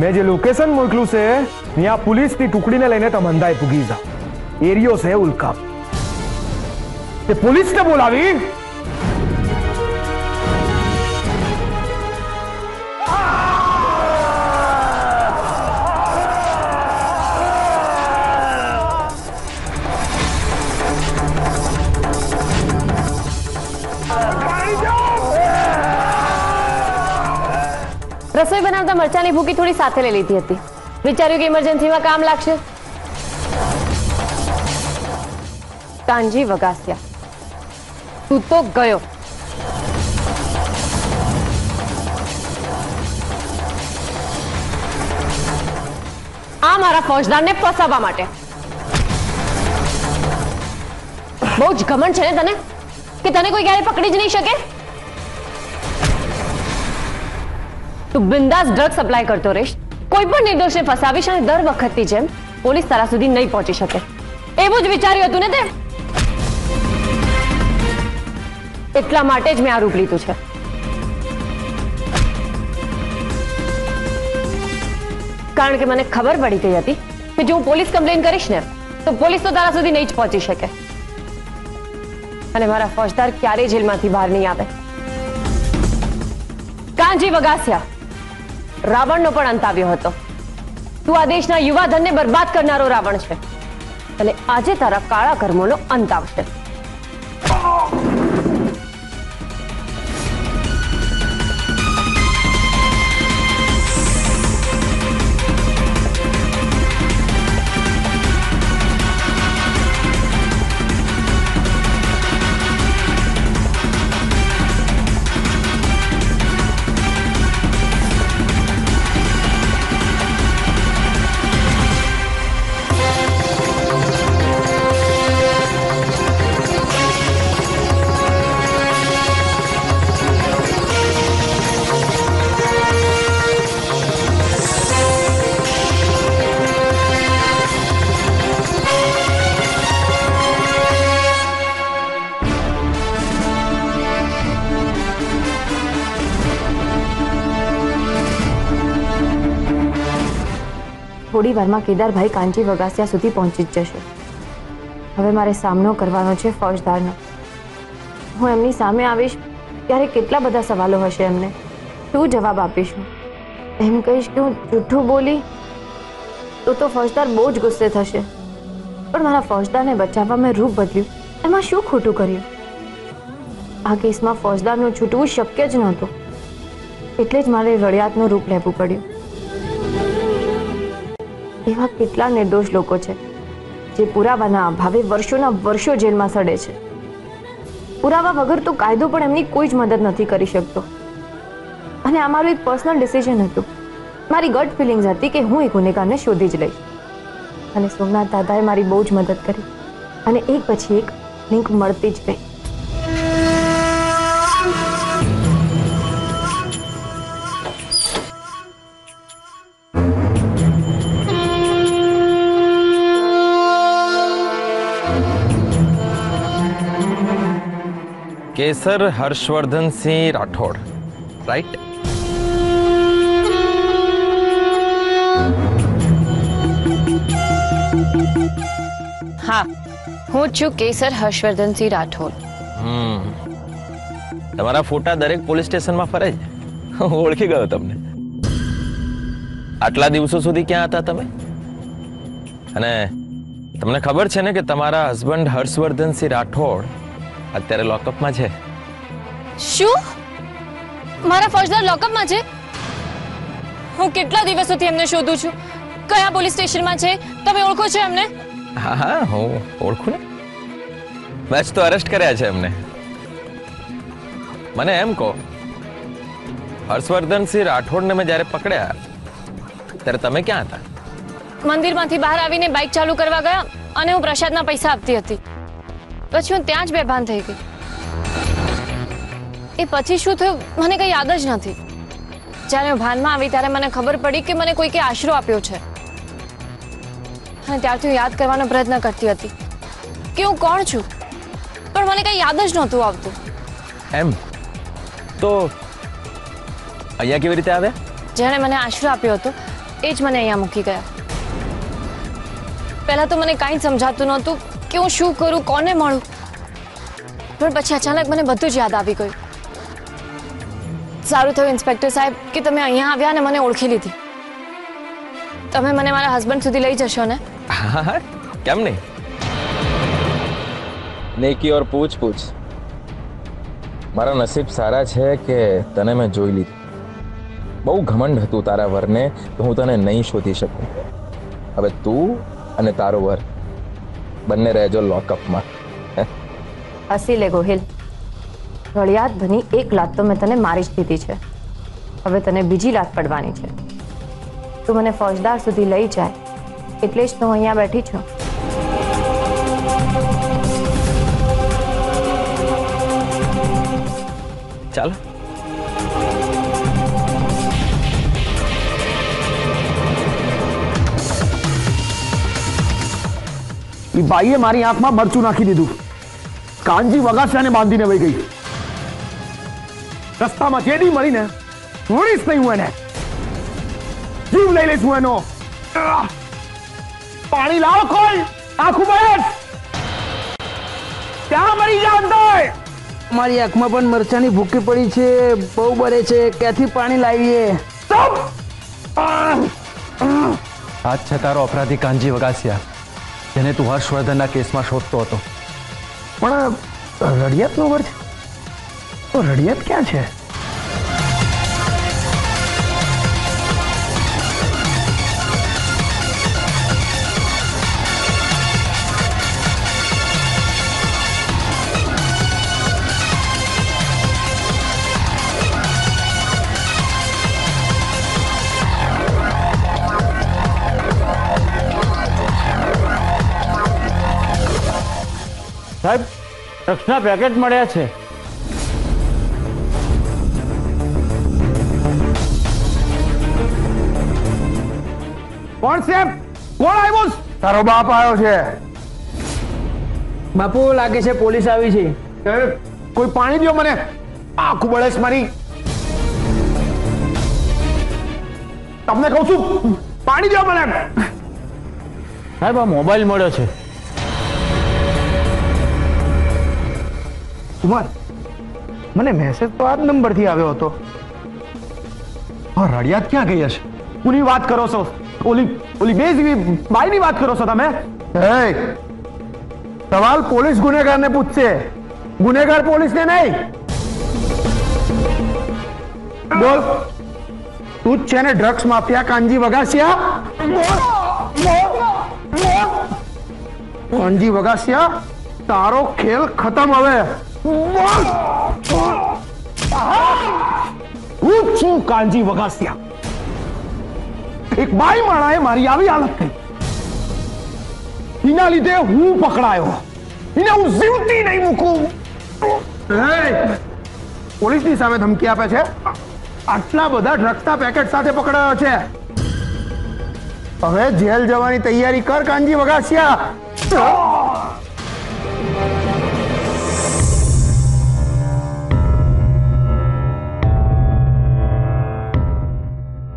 मैं जो लोकेशन मोकलू से यहाँ पुलिस की टुकड़ी ने लेने तमंदाई पुगीजा एरियो से उल्का ते पुलिस ने बोला भी रसोई बनावता मरचा की भूकी थोड़ी साथे ले लीधी थी। विचार्यु कि इमरजेंसी में काम लागशे। कांजी वगासिया तू तो गयो। आ मारा फौजदार ने फसावा माटे बहुज घमंड छे तने कि तने कोई क्यारे पकड़ी ज नहीं सके। तू बिंदास ड्रग सप्लाय करतो रहीश। कोई पण निर्दोष ने फसावीश अने दर वखतनी जेम पोलीस तारा सुधी नहीं पहोंची शके एवुं ज विचार्युं हतुं ने ते। એટલા માટે જ મેં આ રૂપ લીધું છે। કારણ કે મને ખબર પડી ગઈ હતી કે જો હું પોલીસ કમ્પ્લેન કરીશ ને તો પોલીસ તો તારા સુધી નહીં જ પહોંચી શકે અને મારા ફોજદાર ક્યારેય જેલમાંથી બહાર નહીં આવે। કાંજી વગાસિયા રાવણનો પણ અંત આવ્યો હતો। તું આ દેશના યુવા ધનને બરબાદ કરનારો રાવણ છે અને આજે તારા કાળા કર્મોનો અંત આવશે। थोड़ी वार में केदार भाई कांजी वगासिया सुधी पहुंची जशे। हवे मारे सामनो करवानो छे फौजदारनो। हूँ एमनी सामे आवीश त्यारे केटला बधा सवालो हशे एमने शू जवाब आपीश। एम कहीश कि हूँ जूठू बोली तो फौजदार बहु ज गुस्से थशे पण मारा फौजदार ने बचावा में रूप बदल्यु एमां शू खोटू कर्यु। आ केस में फौजदारनु छूटवू शक्य ज नहोतुं एटले ज मारे रड़ियातनु रूप लेवू पड्युं। એવા કેટલા નિર્દોષ લોકો છે જે પુરાવાના અભાવે વર્ષોના વર્ષો જેલમાં સડે છે। પુરાવા વગર તો કાયદો પણ એમની કોઈ જ મદદ નથી કરી શકતો। અને આ મારું એક પર્સનલ ડિસિઝન હતું। મારી ગટ ફિલિંગ્સ હતી કે હું એ ગુનેગારને શોધી જ લઈશ અને સોમનાથ દાદાએ મારી બહુ જ મદદ કરી અને એક પછી એક લિંક મળતી જ ગઈ। केसर हर्षवर्धन सिंह राठौड़ राइट। हाँ हूँ छू केसर हर्षवर्धन सिंह राठौड़। तमारा फोटा दरेक पोलिस स्टेशन में फरे ओळखी गयो तमने। आटला दिवसों सुधी क्या हता तमे अने तमने खबर छे ने के तमारा हस्बंड हर्षवर्धन सिंह राठौड़ અત્યારે લોકઅપ માં છે। શું મારા ફોજદાર લોકઅપ માં છે? હું કેટલા દિવસોથી એમને શોધું છું। કયા પોલીસ સ્ટેશન માં છે? તમે ઓળખો છો એમને? હા હા હું ઓળખું ને। મેં તો અરેસ્ટ કર્યા છે એમને। મને એમ કહો હર્ષવર્ધનસિંહ રાઠોડને મેં જ્યારે પકડ્યા ત્યારે તમે ક્યાં હતા? મંદિરમાંથી બહાર આવીને બાઇક ચાલુ કરવા ગયા અને હું પ્રસાદના પૈસા આપતી હતી। પછી હું ત્યાં જ બેભાન થઈ ગઈ। એ પછી શું થયું મને કંઈ યાદ જ નથી। જ્યારે હું ભાનમાં આવી ત્યારે મને ખબર પડી કે મને કોઈકે આશરો આપ્યો છે અને ત્યારથી યાદ કરવાનો પ્રયત્ન કરતી હતી કે હું કોણ છું પણ મને કંઈ યાદ જ નહોતું આવતું। એમ તો અહીંયા કેવી રીતે આવ્યા? જેણે મને આશરો આપ્યો હતો एज मने यहाँ मुकी गया। पहला तो मने कहीं समझातु न तू क्यों शू करू कोने मारू पर पछी अचानक मने बधुज याद आवी गयु। सारू थयु इंस्पेक्टर साहेब कि तमे अहींया आव्या ने मने ओळखी लीधी। तमे मने मारा हस्बंड सुधी लई जशो ने? हां केम नहीं। नेकी और पूछ पूछ मारा नसीब सारा छे के तने मैं जोई लीधी। बहु घमंड हतु तारा वरने तो हूँ तने नहीं शोधी शकू। हवे तू अने तारो वर बन्ने रहेजो लॉकअप में। असीले गोहिल रड़ियात भनी एक लात तो मैं तने मारी ज दीधी छे। हवे तने बीजी लात पड़वानी छे। तू मने फौजदार सुधी लई जाए एटले ज तो अहींया बैठी छो। चलो बाईए मारी आंख में मरचू नाखी दीधु। कांजी वगासिया ने बांधी ने वही गई। रस्ता में जेडी मरी ने थोड़ीस नहीं हुए ने जीव ले लेस हुए नो। पानी लाओ खोल आंखों बंद क्या मरी जानता है। मारी आंख में पन मरचानी भूखी पड़ी छे बहु बरे छे कैथी पानी लाईए सब। आज छतारो अपराधी कांजी वगासिया जने तू हर्षवर्धन केस में शोधतो हतो पण रड़ियात नो वर्ज तो रड़ियात क्या छे। रक्षना पैकेट मळ्या छे। कौन साहब कोण आव्यो? तारो बाप आयो छे। बापू लागे छे पुलिस आवी छे। कोई पाणी दियो मने आंख बळेस मारी। तमने कहू छू पाणी दियो मने। साहेब आ मोबाइल मळ्यो छे। कुमार मने मैसेज तो आज नंबर थी आवे हो तो और रड़ियात क्या गई हश उनी बात करो सो ओली ओली बेजवी भाई नहीं बात करो सो तमे। ए सवाल पुलिस गुनेगार ने पूछे गुनेगार पुलिस ने नहीं। बोल तू छेने ड्रग्स माफिया कांजी वगासिया। कांजी वगासिया तारो खेल खत्म हवे। कांजी वगासिया एक बाई माणाए मारी आवी हालत करी इना लीधे हूँ पकड़ायो। इने हूँ जीवती नहीं मूकू। पुलिस नी सामे धमकी आपे छे। आटला बधा ड्रग्सना पेकेट साथे पकड़ायो छे। हवे जेल जवानी तैयारी कर कांजी वगासिया।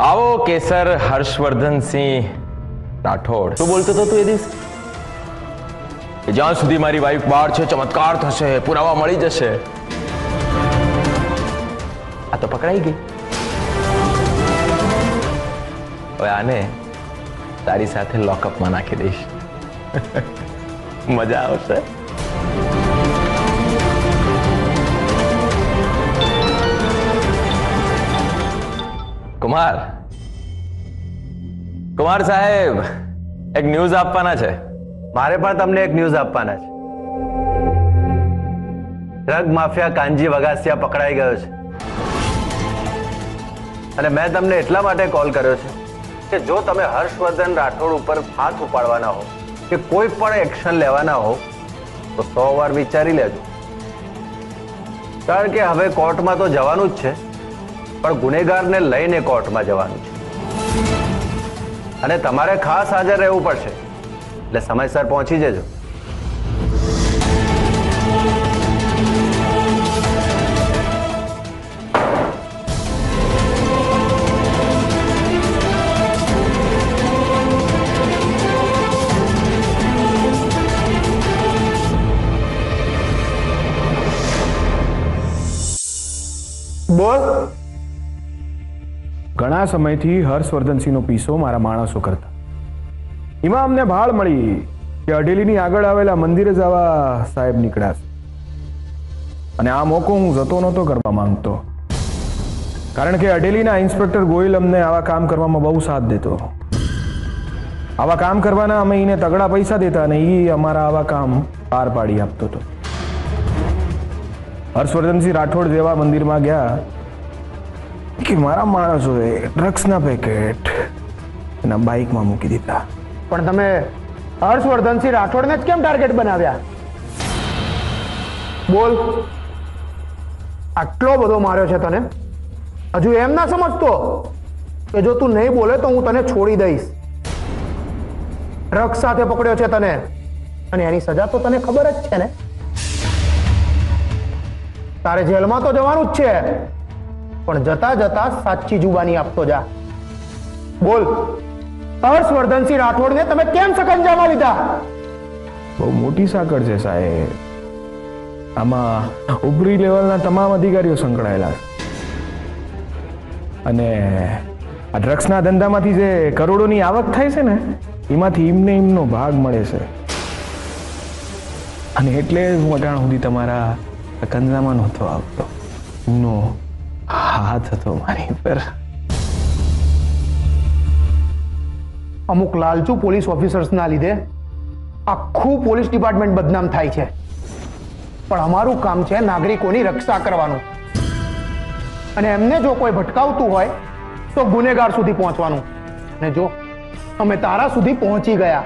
आओ केसर हर्षवर्धन सिंह राठोड तू बोलते तो तू ए दिस जान सुधी मारी वाइफ बाहर छे चमत्कार थशे पुरावा मळी जशे। आ तो पकड़ाई गई। ओए आने तारी साथे लॉकअप में नाखी देश। मजा आवशे। कुमार कुमार साहेब एक न्यूज आपवाना छे। मारे पर तमने एक न्यूज आपवाना छे। ड्रग माफिया कांजी वगासिया पकड़ाई गयो छे અને મેં તમને એટલા માટે કોલ કર્યો છે કે જો તમે હર્ષવર્ધન રાઠોડ ઉપર હાથ ઉપાડવાના હો કે કોઈ પણ એક્શન લેવાના હો તો 100 વાર વિચારી લેજો કારણ કે હવે કોર્ટમાં તો જવાનું જ છે। गुनेगार ने लईने कोर्ट में जवानुं छे अने तमारे खास हाजर रहेवुं पड़शे एटले समयसर पहोंची जजो। घणा समयथी हर्षवर्धनसिंहनो पीसो मारा माणसो करता। एमां अमने भाळ मळी के अडेलीनी आगळ आवेला मंदिरे जवा साहेब निकळ्या अने आ मोको हूँ जतो नतो करवा मांगतो, कारण के अडेलीना इंस्पेक्टर गोयल अमने आवा काम करवामां बहु साथ देतो। आवा काम करवाना अमे ईने तगड़ा पैसा देता अने ई अमारा आवा काम पार पाड़ी आपतो तो। हर्षवर्धनसिंह राठोड जेवा मंदिर में गया कि मारा माणसोए ड्रग्सना पेकेट एना बाइक में मूकी दीधा। पण तमे हर्षवर्धनसिंह राठोड ने ज केम टार्गेट बनाव्या? बोल, आटलो बधो मार्यो छे तने हजू एम ना समजतो कि जो तू नहीं बोले तो हूँ तने छोड़ी दईश? ड्रग्स साथे पकड़्यो छे तने अने एनी सजा तो तने खबर ज छे ने? तारे जेल में तो जवानुं ज छे, पण जता जता साची जुबानी आपतो जा। बोल, हर्षवर्धनसिंह राठौड़ ने तमे केम सकंजामां लीधा? बहु मोटी साकड़ छे साहेब, आमा उपरी लेवलना तमाम अधिकारीओ संकळायेला अने आ ड्रग्सना धंधामांथी जे करोड़ोनी आवक थाय छे ने एमांथी इमने इमनो भाग मळे छे अने एटले ज वटाण सुधी तमारा कंजामां नहोतो आवतो। नो हाथ हतो मारी पर। अमुक लालचू पोलीस ऑफिसर्सना लीधे आखुं पोलीस डिपार्टमेंट बदनाम थाय छे, पर हमारू काम छे नागरिकों की रक्षा करवानू अने एमने जो कोई भटकावतुं होय तो गुनेगार सुधी पहोंचवानू। ने जो अमे तारा सुधी पहोंची गया।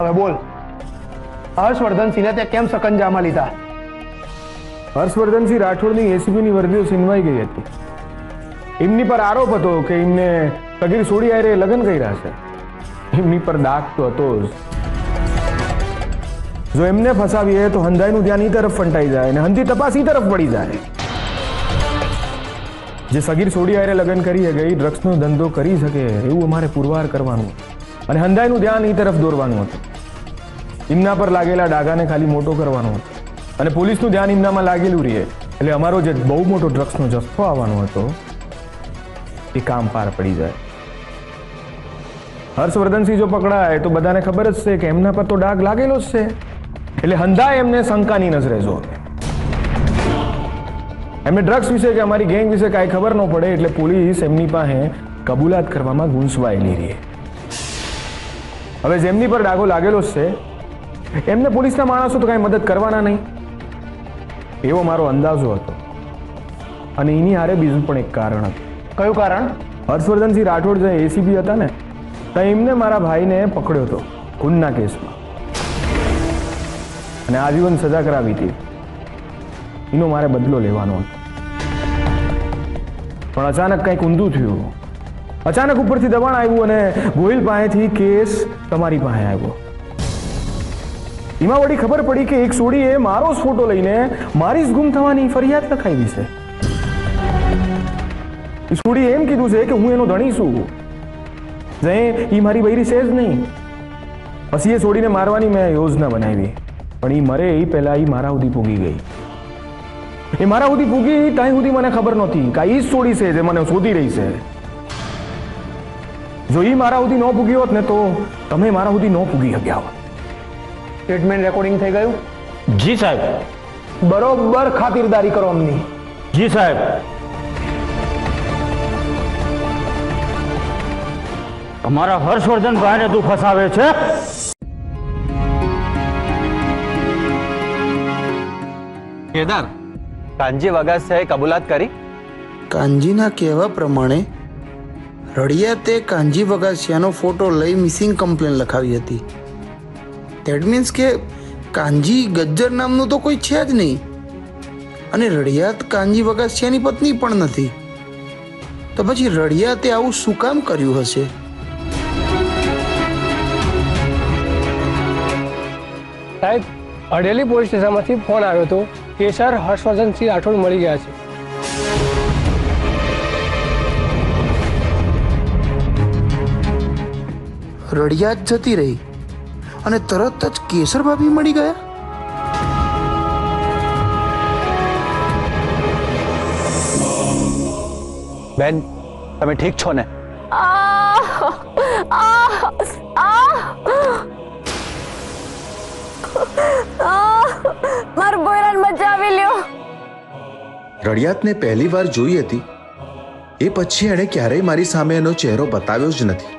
हवे बोल, हर्षवर्धनसिंह ते केम सकंजामां लीधा? हर्षवर्धनसिंह राठोडनी एसीबीनी वर्दीओ सीनवाई गई हती। एमनी पर आरोप हतो के एमने तगीर सोडी आरे लगन कर्या छे। एमनी पर दाग तो हतो ज। जो एमने फसावी है तो हंधाईनु ध्यान ई तरफ फंटाई जाए ने हंधी तपास ई तरफ पड़ी जाए। जे सगीर सोडी आरे लगन करी है गई ड्रग्सनो धंधो करी सके एवुं अमारे पुरवार करवानुं अने हंधाईनु ध्यान ई तरफ दोरवानुं हतुं। इमना पर लागेला डागाने खाली मोटो करवानो हतो अने पोलीसनुं ध्यान इमनामां लागेलुं रहे એટલે અમારો જે બહુ મોટો ડ્રગ્સનો જથ્થો આવવાનો હતો એ કામ પાર પડી જાય। હર્ષવર્ધનસિંહ જો પકડાય તો બધાને ખબર જ છે કે એમના પર તો ડાગ લાગેલો જ છે, એટલે હંધાય એમને શંકાની નજરે જોવે। એમને ડ્રગ્સ વિશે કે અમારી ગેંગ વિશે કાંઈ ખબર ન પડે એટલે પોલીસ એમની પાસે કબૂલાત કરવામાં ગુંસવાયેલી રહે। હવે જેમની પર ડાઘો લાગેલો છે એમને પોલીસના માણસો તો કાંઈ મદદ કરવાના નહીં, એવો મારો અંદાજો હતો। અને એની હારે બીજું પણ એક કારણ હતું। કયું કારણ? હર્ષવર્ધનસિંહ રાઠોડ જે એસીબી હતા ને ત્યાં એમને મારા ભાઈને પકડ્યો હતો ખૂનના કેસમાં, आजीवन सजा करावी थी। इनो मारे बदलो लेवानो हतो, पण अचानक कंईक ऊंधू थयुं। अचानक उपरथी दबाण आव्युं अने गोयल पासेथी केस तमारी पासे आव्यो। एमां वडी खबर पड़ी के एक सोडीए मारो ज फोटो लईने मारी ज गुम थवानी फरियाद लखावी छे। ए सोडीए एम कीधुं छे के हूँ एनो धणी छुं, जे ई मारी बयरी छे ज नहीं। पछी ए सोडीने मारवानी मैं योजना बनावी, पण ई मरे ई पहेला ई मारा उधी पूगी गई। ए मारा उधी पूगी ताई उधी मने खबर नहोती काई सोडी छे जे मने शोधी रही छे। जो ई मारा उधी नो पूगी होत ने तो तमे मारा उधी नो पूगी शक्या होत। स्टेटमेंट रेकॉर्डिंग थई गयुं? जी साहेब। बरोबर खातिरदारी करो अमनी। जी साहेब। हमारा हर्षवर्धन भाई ने तू फसावे छे। केदार, कांजी वगासियाए कबूलात करी? कांजी ना कहवा प्रमाणे रड़ियाते कांजी वगासियानो फोटो लई मिसिंग कम्प्लेन लखावी हती। दैट मीन्स के कांजी गज्जर नामनो तो कोई छे ज नहीं अने रड़ियात कांजी वगासियानी पत्नी पण नथी, तो पछी रड़ियाते आवुं शुं काम कर्युं हशे? साहेब, अडेली पोलीस स्टेशनमांथी फोन आव्यो तो के सर हर्षवर्धन सिंह राठौड़ मरी गया है। रड़ियात जती रही अने तरत ज केसर भाभी मरी गया। बहन तुम्हें ठीक छोने मार बोरन मचावी लियो। रड़ियात ने पहली बार जोई थी ए पछी एने क्यारे मारी सामे एनो चेहरो बताव्यो ज नथी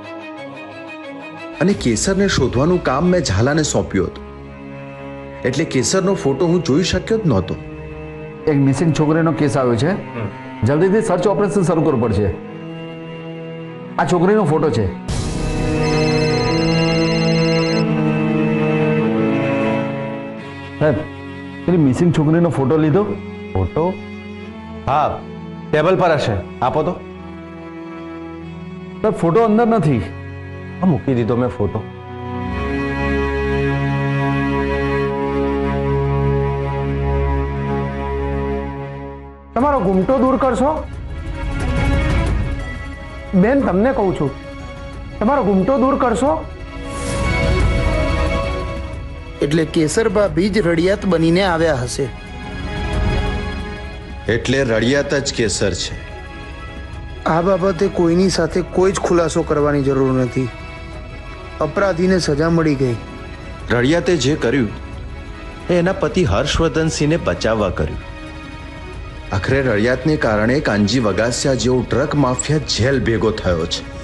अने केसर ने शोधवानुं काम मैं झाला ने सौंप्यो हतो एटले केसर नो फोटो हूँ जोई शक्यो ज नहोतो। एक मिसिंग छोकरे नो केस आव्यो छे जल्दी थी सर्च ऑपरेशन शुरू करवू पड़शे। आ छोकरी नो फोटो छे साहेब तेरी मिसिंग छोकरी नो फोटो लीधो। फोटो हाँ टेबल पर हशे आपो तो सर फोटो अंदर नहीं आ मूकी दीधो मैं फोटो। तमारो घूमटो दूर करशो बेन तमने कहू छू तमारो घूमटो दूर करशो। एटले केसरबा बीज रड़ियात बनीने आव्या हशे। एटले रड़ियात ज केसर छे। आ बाबते कोईनी साथे कोई ज खुलासो करवानी जरूर नथी। अपराधीने सजा मळी गई। रड़ियाते जे कर्यु एना पति हर्षवर्धन सिंह ने बचाववा कर्यु। आखरे रड़ियातने कारणे कांजी वगासिया जेवो ट्रक माफिया जेल भेगो थयो छे।